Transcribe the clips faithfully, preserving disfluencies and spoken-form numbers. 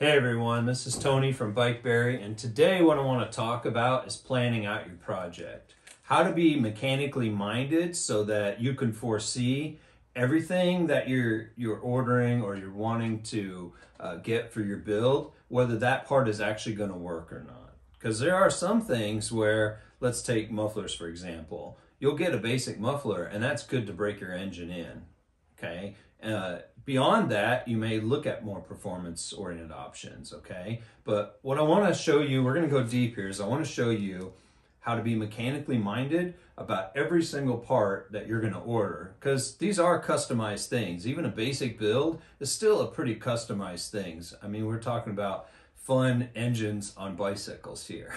Hey everyone, this is Tony from BikeBerry, and today what I want to talk about is planning out your project. How to be mechanically minded so that you can foresee everything that you're you're ordering or you're wanting to uh, get for your build, whether that part is actually going to work or not. Because there are some things where, let's take mufflers for example, you'll get a basic muffler and that's good to break your engine in, okay? Uh, beyond that, you may look at more performance-oriented options, okay? But what I want to show you, we're going to go deep here, is I want to show you how to be mechanically minded about every single part that you're going to order. Because these are customized things. Even a basic build is still a pretty customized things. I mean, we're talking about fun engines on bicycles here.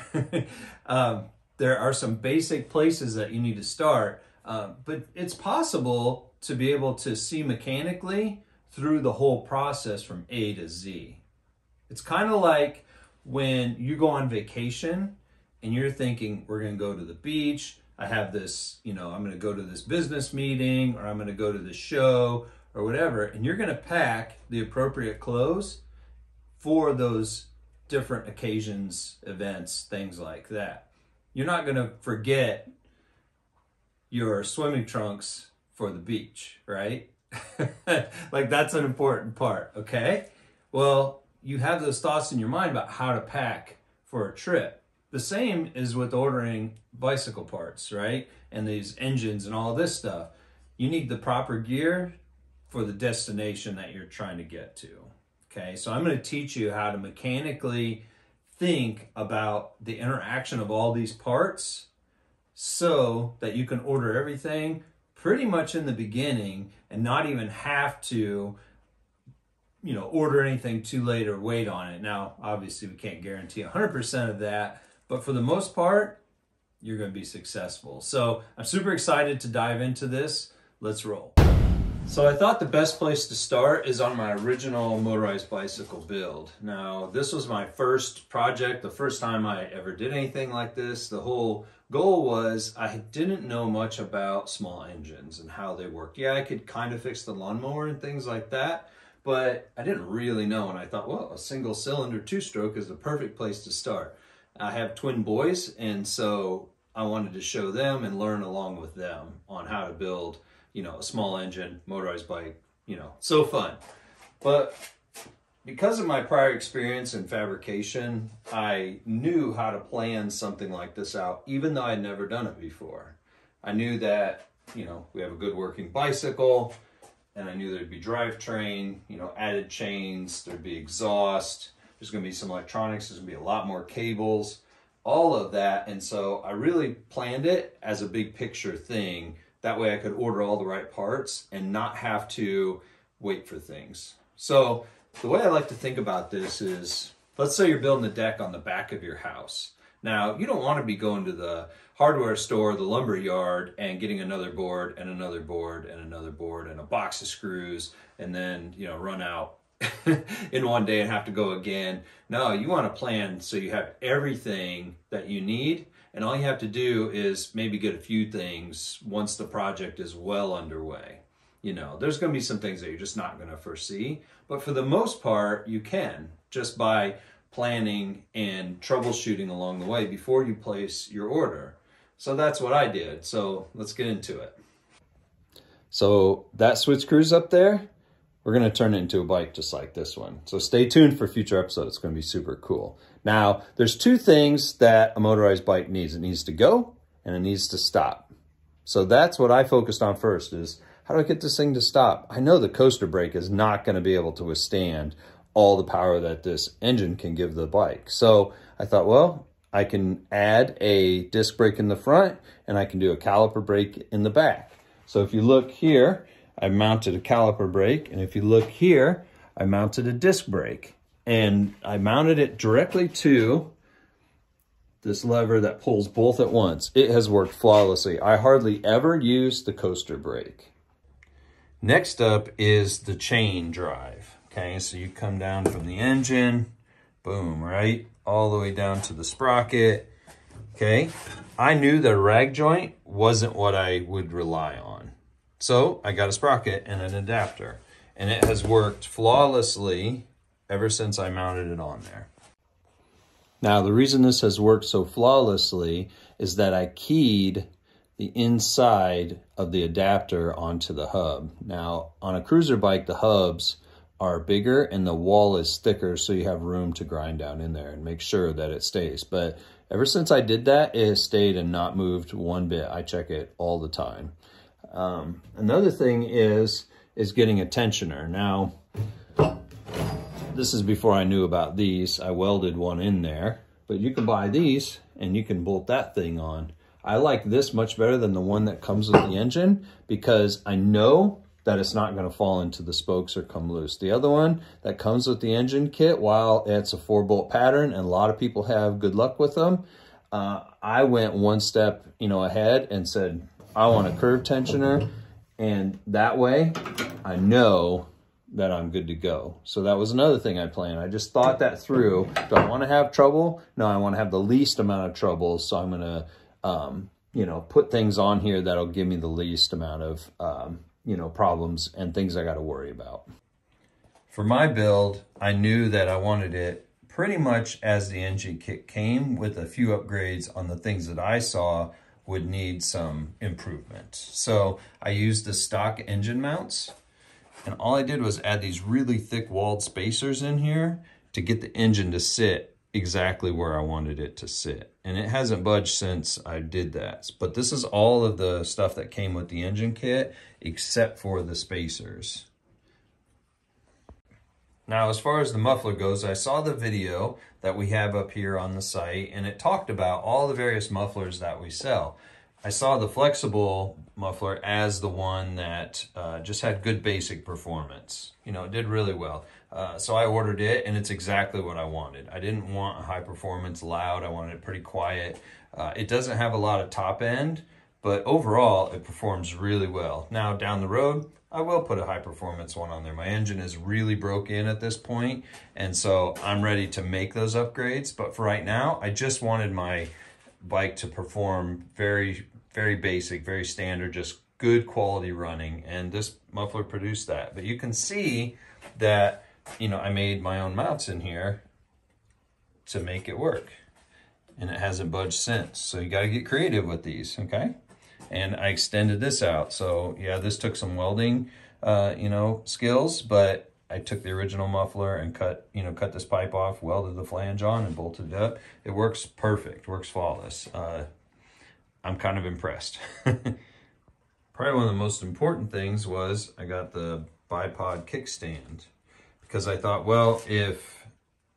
um, there are some basic places that you need to start, uh, but it's possible to be able to see mechanically through the whole process from A to Z. It's kind of like when you go on vacation and you're thinking, we're gonna go to the beach, I have this, you know, I'm gonna go to this business meeting, or I'm gonna go to this show, or whatever, and you're gonna pack the appropriate clothes for those different occasions, events, things like that. You're not gonna forget your swimming trunks for the beach, right? Like that's an important part, okay? Well, you have those thoughts in your mind about how to pack for a trip. The same is with ordering bicycle parts, right? And these engines and all this stuff. You need the proper gear for the destination that you're trying to get to, okay? So I'm going to teach you how to mechanically think about the interaction of all these parts so that you can order everything pretty much in the beginning and not even have to, you know, order anything too late or wait on it. Now, obviously we can't guarantee one hundred percent of that, but for the most part, you're going to be successful. So I'm super excited to dive into this. Let's roll. So I thought the best place to start is on my original motorized bicycle build. Now, this was my first project, the first time I ever did anything like this. The whole goal was I didn't know much about small engines and how they worked. Yeah, I could kind of fix the lawnmower and things like that, but I didn't really know. And I thought, well, a single cylinder two-stroke is the perfect place to start. I have twin boys, and so I wanted to show them and learn along with them on how to build, you know, a small engine, motorized bike, you know, so fun. But because of my prior experience in fabrication, I knew how to plan something like this out, even though I'd never done it before. I knew that, you know, we have a good working bicycle, and I knew there'd be drivetrain, you know, added chains, there'd be exhaust, there's gonna be some electronics, there's gonna be a lot more cables, all of that. And so I really planned it as a big picture thing. That way I could order all the right parts and not have to wait for things. So the way I like to think about this is, let's say you're building a deck on the back of your house. Now, you don't want to be going to the hardware store, the lumber yard, and getting another board and another board and another board and a box of screws, and then, you know, run out in one day and have to go again. No, you want to plan so you have everything that you need, and all you have to do is maybe get a few things once the project is well underway. You know, there's going to be some things that you're just not going to foresee, but for the most part, you can just by planning and troubleshooting along the way before you place your order. So that's what I did. So let's get into it. So that Swiss cruise up there, we're going to turn it into a bike just like this one. So stay tuned for future episodes. It's going to be super cool. Now, there's two things that a motorized bike needs. It needs to go and it needs to stop. So that's what I focused on first is, how do I get this thing to stop? I know the coaster brake is not going to be able to withstand all the power that this engine can give the bike. So I thought, well, I can add a disc brake in the front and I can do a caliper brake in the back. So if you look here, I mounted a caliper brake, and if you look here, I mounted a disc brake, and I mounted it directly to this lever that pulls both at once. It has worked flawlessly. I hardly ever use the coaster brake. Next up is the chain drive. Okay, so you come down from the engine, boom, right? All the way down to the sprocket. Okay, I knew the rag joint wasn't what I would rely on. So I got a sprocket and an adapter, and it has worked flawlessly ever since I mounted it on there. Now, the reason this has worked so flawlessly is that I keyed the inside of the adapter onto the hub. Now, on a cruiser bike, the hubs are bigger and the wall is thicker, so you have room to grind down in there and make sure that it stays. But ever since I did that, it has stayed and not moved one bit. I check it all the time. Um, another thing is, is getting a tensioner. Now, this is before I knew about these. I welded one in there, but you can buy these and you can bolt that thing on. I like this much better than the one that comes with the engine because I know that it's not going to fall into the spokes or come loose. The other one that comes with the engine kit, while it's a four bolt pattern and a lot of people have good luck with them, uh, I went one step, you know, ahead and said, I want a curved tensioner, and that way I know that I'm good to go. So that was another thing I planned. I just thought that through. Do I want to have trouble? No, I want to have the least amount of trouble. So I'm going to, um, you know, put things on here that'll give me the least amount of, um, you know, problems and things I got to worry about. For my build, I knew that I wanted it pretty much as the engine kit came, with a few upgrades on the things that I saw would need some improvement. So I used the stock engine mounts. And all I did was add these really thick walled spacers in here to get the engine to sit exactly where I wanted it to sit. And it hasn't budged since I did that. But this is all of the stuff that came with the engine kit, except for the spacers. Now, as far as the muffler goes, I saw the video that we have up here on the site, and it talked about all the various mufflers that we sell. I saw the flexible muffler as the one that uh, just had good basic performance. You know, it did really well. Uh, so I ordered it, and it's exactly what I wanted. I didn't want a high performance loud. I wanted it pretty quiet. Uh, it doesn't have a lot of top end, but overall it performs really well. Now down the road, I will put a high performance one on there. My engine is really broke in at this point, and so I'm ready to make those upgrades. But for right now, I just wanted my bike to perform very very basic, very standard, just good quality running, and this muffler produced that. But you can see that, you know, I made my own mounts in here to make it work, and it hasn't budged since. So you got to get creative with these, okay? And I extended this out. So yeah, this took some welding, uh, you know, skills, but I took the original muffler and cut, you know, cut this pipe off, welded the flange on, and bolted it up. It works perfect, works flawless. Uh, I'm kind of impressed. Probably one of the most important things was I got the bipod kickstand, because I thought, well, if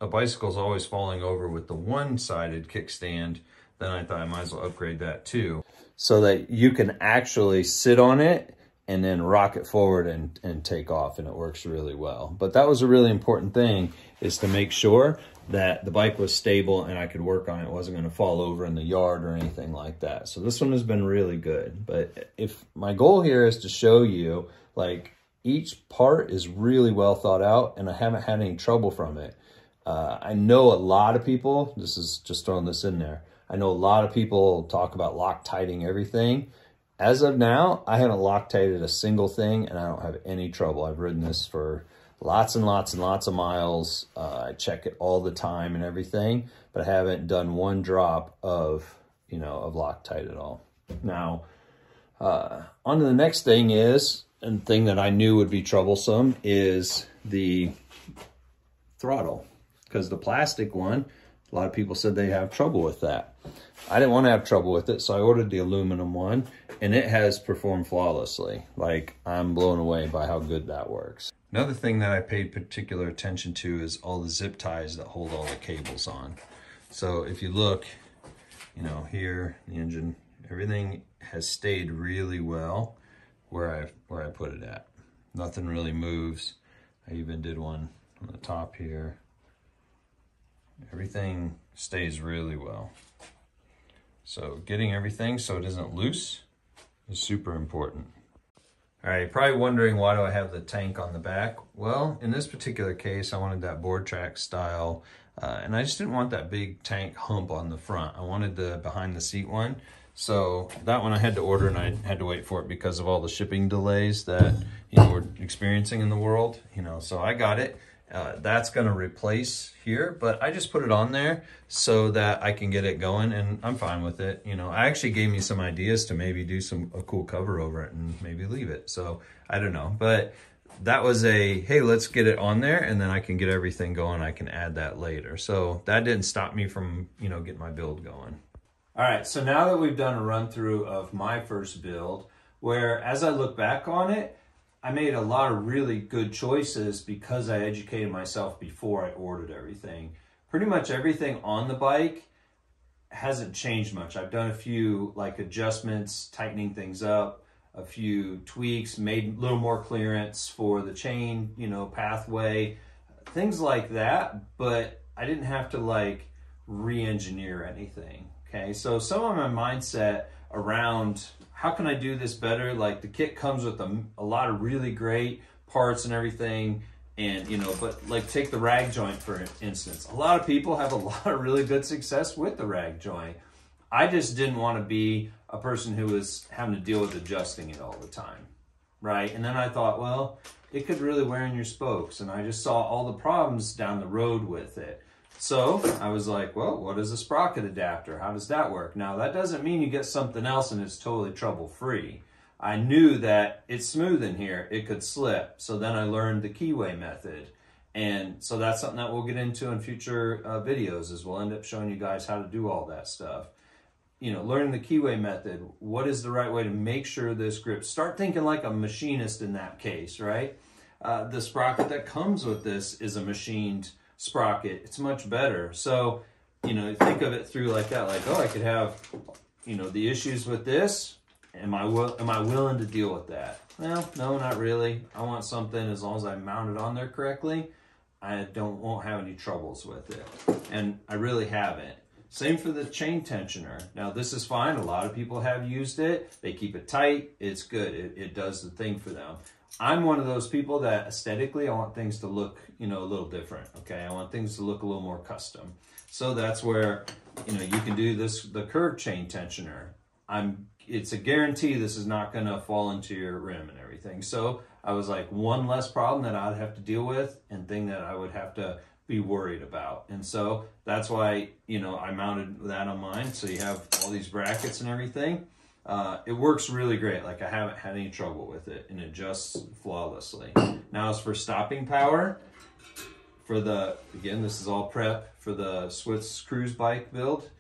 a bicycle's always falling over with the one-sided kickstand, then I thought I might as well upgrade that too, so that you can actually sit on it and then rock it forward and, and take off, and it works really well. But that was a really important thing, is to make sure that the bike was stable and I could work on it. It wasn't going to fall over in the yard or anything like that. So this one has been really good. But if my goal here is to show you, like, each part is really well thought out, and I haven't had any trouble from it. Uh, I know a lot of people, this is just throwing this in there, I know a lot of people talk about Loctiting everything. As of now, I haven't Loctited a single thing, and I don't have any trouble. I've ridden this for lots and lots and lots of miles. Uh, I check it all the time and everything, but I haven't done one drop of, you know, of Loctite at all. Now, uh, on to the next thing is, and the thing that I knew would be troublesome, is the throttle. Because the plastic one, a lot of people said they have trouble with that. I didn't want to have trouble with it, so I ordered the aluminum one, and it has performed flawlessly. Like, I'm blown away by how good that works. Another thing that I paid particular attention to is all the zip ties that hold all the cables on. So if you look, you know, here, the engine, everything has stayed really well where I, where I put it at. Nothing really moves. I even did one on the top here. Everything stays really well. So getting everything so it isn't loose is super important. All right, you're probably wondering, why do I have the tank on the back? Well, in this particular case, I wanted that board track style, uh, and I just didn't want that big tank hump on the front. I wanted the behind the seat one. So that one I had to order, and I had to wait for it because of all the shipping delays that, you know, we're experiencing in the world. You know, so I got it. Uh, that's going to replace here, but I just put it on there so that I can get it going, and I'm fine with it. You know, I actually gave me some ideas to maybe do some a cool cover over it and maybe leave it. So I don't know, but that was a, hey, let's get it on there and then I can get everything going. I can add that later. So that didn't stop me from, you know, getting my build going. All right, so now that we've done a run through of my first build, where as I look back on it, I made a lot of really good choices because I educated myself before I ordered everything. Pretty much everything on the bike hasn't changed much. I've done a few like adjustments, tightening things up, a few tweaks, made a little more clearance for the chain, you know, pathway, things like that, but I didn't have to like re-engineer anything, okay? So some of my mindset around how can I do this better? Like the kit comes with a, a lot of really great parts and everything. And, you know, but like take the rag joint, for instance. A lot of people have a lot of really good success with the rag joint. I just didn't want to be a person who was having to deal with adjusting it all the time, right? And then I thought, well, it could really wear in your spokes. And I just saw all the problems down the road with it. So I was like, well, what is a sprocket adapter? How does that work? Now, that doesn't mean you get something else and it's totally trouble-free. I knew that it's smooth in here. It could slip. So then I learned the keyway method. And so that's something that we'll get into in future uh, videos, as we'll end up showing you guys how to do all that stuff. You know, learning the keyway method. What is the right way to make sure this grips? Start thinking like a machinist in that case, right? Uh, the sprocket that comes with this is a machined sprocket. It's much better. So, you know, think of it through like that, like, oh, I could have, you know, the issues with this. Am I will, am I willing to deal with that? Well, no, not really. I want something, as long as I mount it on there correctly, I don't won't have any troubles with it. And I really haven't. Same for the chain tensioner. Now this is fine. A lot of people have used it. They keep it tight. It's good. It, it does the thing for them. I'm one of those people that aesthetically, I want things to look, you know, a little different, okay? I want things to look a little more custom. So that's where, you know, you can do this, the curved chain tensioner. I'm, it's a guarantee this is not gonna fall into your rim and everything. So I was like, one less problem that I'd have to deal with and thing that I would have to be worried about. And so that's why, you know, I mounted that on mine. So you have all these brackets and everything. Uh, it works really great. Like I haven't had any trouble with it and adjusts flawlessly. Now as for stopping power, for the, again, this is all prep for the Swiss Cruise bike build,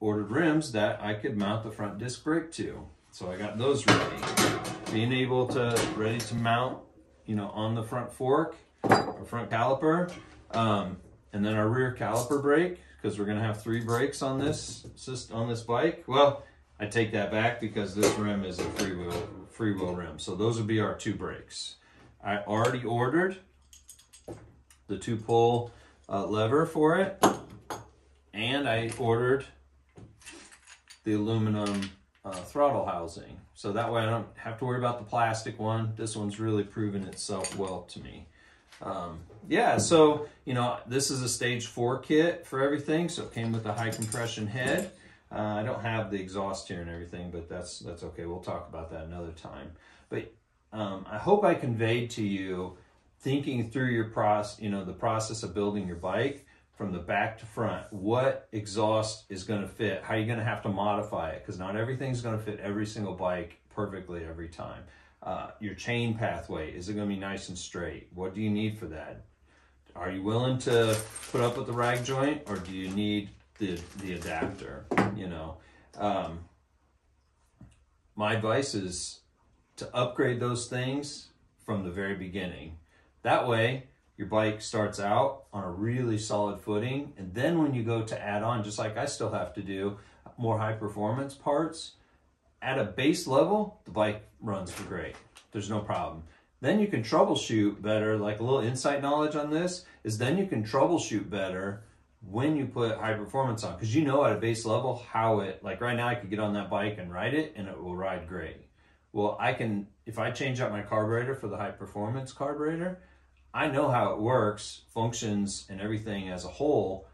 ordered rims that I could mount the front disc brake to. So I got those ready. Being able to, ready to mount, you know, on the front fork or front caliper, um, and then our rear caliper brake, because we're gonna have three brakes on this, on this bike. Well, I take that back because this rim is a freewheel freewheel rim. So those would be our two brakes. I already ordered the two pull uh, lever for it. And I ordered the aluminum uh, throttle housing. So that way I don't have to worry about the plastic one. This one's really proven itself well to me. Um, yeah, so, you know, this is a stage four kit for everything. So it came with a high compression head. Uh, I don't have the exhaust here and everything, but that's that's okay. We'll talk about that another time. But um, I hope I conveyed to you, thinking through your process, you know, the process of building your bike from the back to front, what exhaust is going to fit, how you're going to have to modify it, because not everything's going to fit every single bike perfectly every time. Uh, your chain pathway, is it going to be nice and straight? What do you need for that? Are you willing to put up with the rag joint, or do you need the, the adapter, you know? Um, my advice is to upgrade those things from the very beginning. That way, your bike starts out on a really solid footing, and then when you go to add on, just like I still have to do, more high performance parts, at a base level, the bike runs for great. There's no problem. Then you can troubleshoot better, like a little insight knowledge on this, is then you can troubleshoot better when you put high performance on, because you know at a base level how it, like right now I could get on that bike and ride it and it will ride great. Well, I can, if I change out my carburetor for the high performance carburetor, I know how it works, functions and everything as a whole.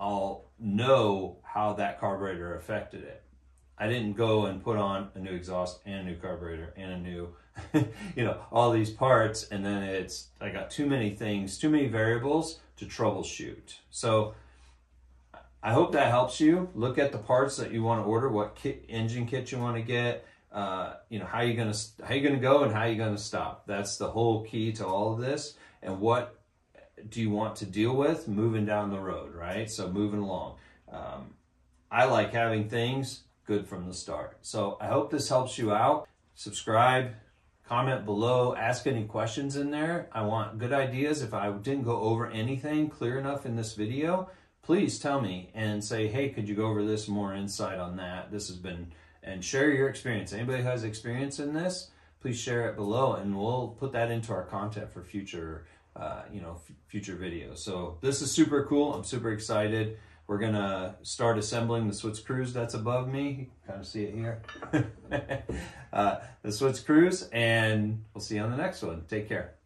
I'll know how that carburetor affected it. I didn't go and put on a new exhaust and a new carburetor and a new, you know, all these parts. And then it's, I got too many things, too many variables to troubleshoot. So I hope that helps you. Look at the parts that you want to order, what kit, engine kit you want to get, uh, you know, how you're going to, how you're going to go and how you're going to stop. That's the whole key to all of this. And what do you want to deal with moving down the road, right? So moving along. Um, I like having things good from the start. So I hope this helps you out. Subscribe, comment below, ask any questions in there. I want good ideas. If I didn't go over anything clear enough in this video, please tell me and say, hey, could you go over this, more insight on that? This has been, and share your experience. Anybody who has experience in this, please share it below and we'll put that into our content for future, uh, you know, f future videos. So this is super cool. I'm super excited. We're going to start assembling the Swiss cruise that's above me. You can kind of see it here. uh, the Swiss cruise, and we'll see you on the next one. Take care.